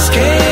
just can't.